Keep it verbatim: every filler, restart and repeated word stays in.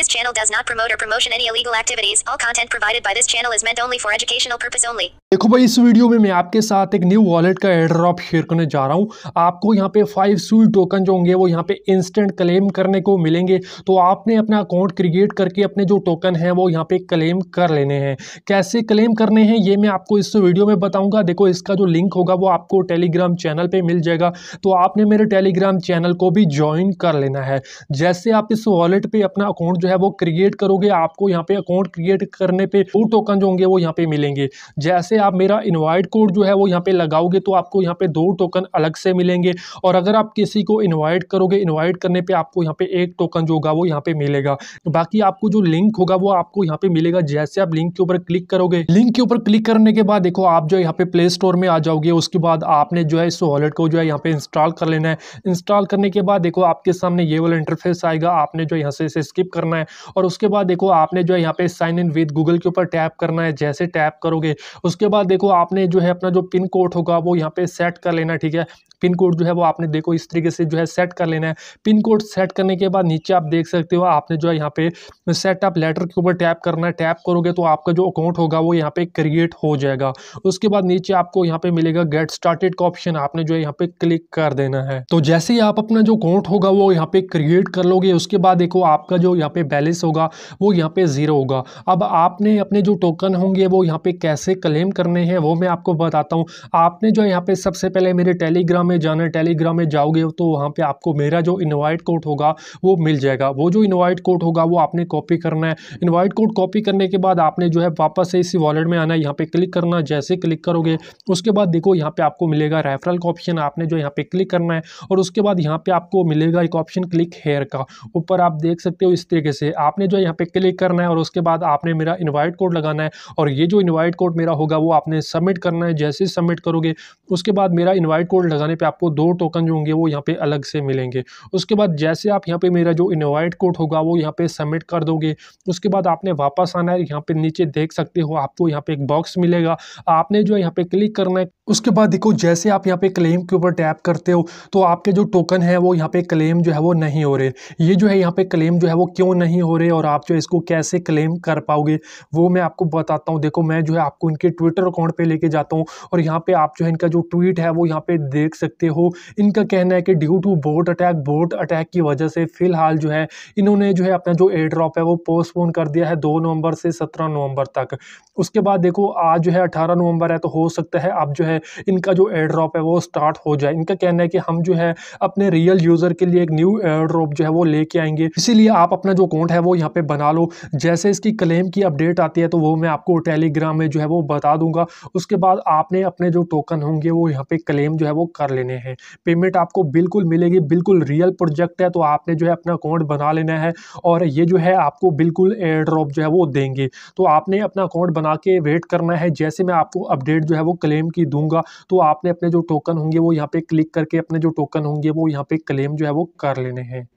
This channel does not promote or promotion any illegal activities. All content provided by this channel is meant only for educational purpose only. देखो भाई, इस video में मैं आपके साथ एक न्यू वॉलेट का एयर ड्रॉप शेयर करने जा रहा हूं। आपको यहां पे फाइव सूल टोकन जो होंगे वो यहां पे इंस्टेंट क्लेम करने को मिलेंगे। तो आपने अपना अकाउंट क्रिएट करके अपने जो टोकन है वो यहाँ पे क्लेम कर लेने हैं। कैसे क्लेम करने हैं ये मैं आपको इस वीडियो में बताऊँगा। देखो, इसका जो लिंक होगा वो आपको टेलीग्राम चैनल पर मिल जाएगा। तो आपने मेरे टेलीग्राम चैनल को भी ज्वाइन कर लेना है। जैसे आप इस वॉलेट पर अपना अकाउंट जो है वो क्रिएट करोगे, आपको यहाँ पे अकाउंट क्रिएट करने पे वो टोकन जो होंगे वो यहाँ पे मिलेंगे। जैसे आप मेरा इनवाइट कोड जो है वो यहाँ पे लगाओगे तो आपको यहाँ पे दो टोकन अलग से मिलेंगे। और अगर आप किसी को इनवाइट करोगे, इनवाइट करने पे आपको यहाँ पे एक टोकन जो होगा वो यहाँ पे मिलेगा। बाकी आपको जो लिंक होगा वो आपको यहाँ पे मिलेगा। जैसे आप लिंक के ऊपर क्लिक करोगे, लिंक के ऊपर क्लिक करने के बाद देखो आप जो यहाँ पे प्ले स्टोर में आ जाओगे। उसके बाद आपने जो है इस वॉलेट को जो है यहाँ पे इंस्टॉल कर लेना है। इंस्टॉल करने के बाद देखो आपके सामने ये वाला इंटरफेस आएगा। आपने जो यहाँ से इसे स्किप करना है और उसके बाद देखो आपने जो है यहाँ पे साइन इन विद गूगल के ऊपर टैप करना है। जैसे टैप करोगे उसके बाद देखो आपने जो है अपना जो पिन कोड होगा वो यहाँ पे सेट कर लेना। ठीक है, पिन कोड जो है वो आपने देखो इस तरीके से जो है सेट कर लेना है। पिन कोड सेट करने के बाद नीचे आप देख सकते हो आपने जो है यहाँ पे सेटअप लेटर के ऊपर टैप करना है। टैप करोगे तो आपका जो अकाउंट होगा वो यहाँ पे क्रिएट हो जाएगा। उसके बाद नीचे आपको यहाँ पे मिलेगा गेट स्टार्टेड का ऑप्शन, आपने जो है यहाँ पे क्लिक कर देना है। तो जैसे ही आप अपना जो अकाउंट होगा वो यहाँ पे क्रिएट कर लोगे, उसके बाद देखो आपका जो यहाँ पे बैलेंस होगा वो यहाँ पे जीरो होगा। अब आपने अपने जो टोकन होंगे वो यहाँ पे कैसे क्लेम करने हैं वो मैं आपको बताता हूँ। आपने जो यहाँ पे सबसे पहले मेरे टेलीग्राम में जाना है। टेलीग्राम में जाओगे तो वहाँ पे आपको मेरा जो इनवाइट कोड होगा वो मिल जाएगा। वो जो इनवाइट कोड होगा वो आपने कॉपी करना है। इनवाइट कोड कॉपी करने के बाद आपने जो है वापस से इसी वॉलेट में आना है, यहाँ पे क्लिक करना। जैसे क्लिक करोगे उसके बाद देखो यहाँ पे आपको मिलेगा रेफरल का ऑप्शन, आपने जो यहाँ पे क्लिक करना है। और उसके बाद यहाँ पे आपको मिलेगा एक ऑप्शन क्लिक हेयर का, ऊपर आप देख सकते हो इस तरीके से, आपने जो यहाँ पे क्लिक करना है। और उसके बाद आपने मेरा इनवाइट कोड लगाना है और ये जो इनवाइट कोड मेरा होगा वो आपने सबमिट करना है। जैसे सबमिट करोगे उसके बाद मेरा इनवाइट कोड लगाने पे आपको दो टोकन जो होंगे वो यहाँ पे अलग से मिलेंगे। उसके बाद जैसे आप यहाँ पे मेरा जो इनवाइट कोड होगा वो यहाँ पे सबमिट कर दोगे, उसके बाद आपने वापस आना है। यहाँ पे नीचे देख सकते हो आपको यहाँ पे एक बॉक्स मिलेगा, आपने जो है यहाँ पे क्लिक करना है। उसके बाद देखो जैसे आप यहाँ पे क्लेम के ऊपर टैप करते हो तो आपके जो टोकन है वो यहाँ पे क्लेम जो है वो नहीं हो रहे। ये जो है यहाँ पे क्लेम जो है वो क्यों नहीं हो रहे और आप जो इसको कैसे क्लेम कर पाओगे वो मैं आपको बताता हूँ। देखो मैं जो है आपको इनके ट्विटर अकाउंट पे लेके जाता हूँ और यहाँ पे आप जो है इनका जो ट्वीट है वो यहाँ पे देख सकते हो। इनका कहना है कि due to bot attack bot attack की वजह से फिलहाल जो है इन्होंने जो है अपना जो एयर ड्रॉप है वो पोस्टपोन कर दिया है दो नवंबर से सत्रह नवंबर तक। उसके बाद देखो आज जो है अठारह नवंबर है तो हो सकता है अब जो है इनका जो एयर ड्रॉप है वो स्टार्ट हो जाए। इनका कहना है कि हम जो है अपने रियल यूज़र के लिए एक न्यू एयर ड्रॉप जो है वो लेके आएंगे, इसीलिए आप अपना जो अकाउंट है वो यहाँ पे बना लो। जैसे इसकी क्लेम की अपडेट आती है तो वो मैं आपको टेलीग्राम में जो है वो बता दूंगा। उसके बाद आपने अपने जो टोकन होंगे वो यहाँ पे क्लेम जो है वो कर लेने हैं। पेमेंट आपको बिल्कुल मिलेगी, बिल्कुल रियल प्रोजेक्ट है तो आपने जो है अपना अकाउंट बना लेना है और ये जो है आपको बिल्कुल एयर ड्रॉप जो है वो देंगे। तो आपने अपना अकाउंट बना के वेट करना है। जैसे मैं आपको अपडेट जो है वो क्लेम की दूंगा तो आपने अपने जो टोकन होंगे वो यहाँ पे क्लिक करके अपने जो टोकन होंगे वो यहाँ पे क्लेम जो है वो कर लेने हैं।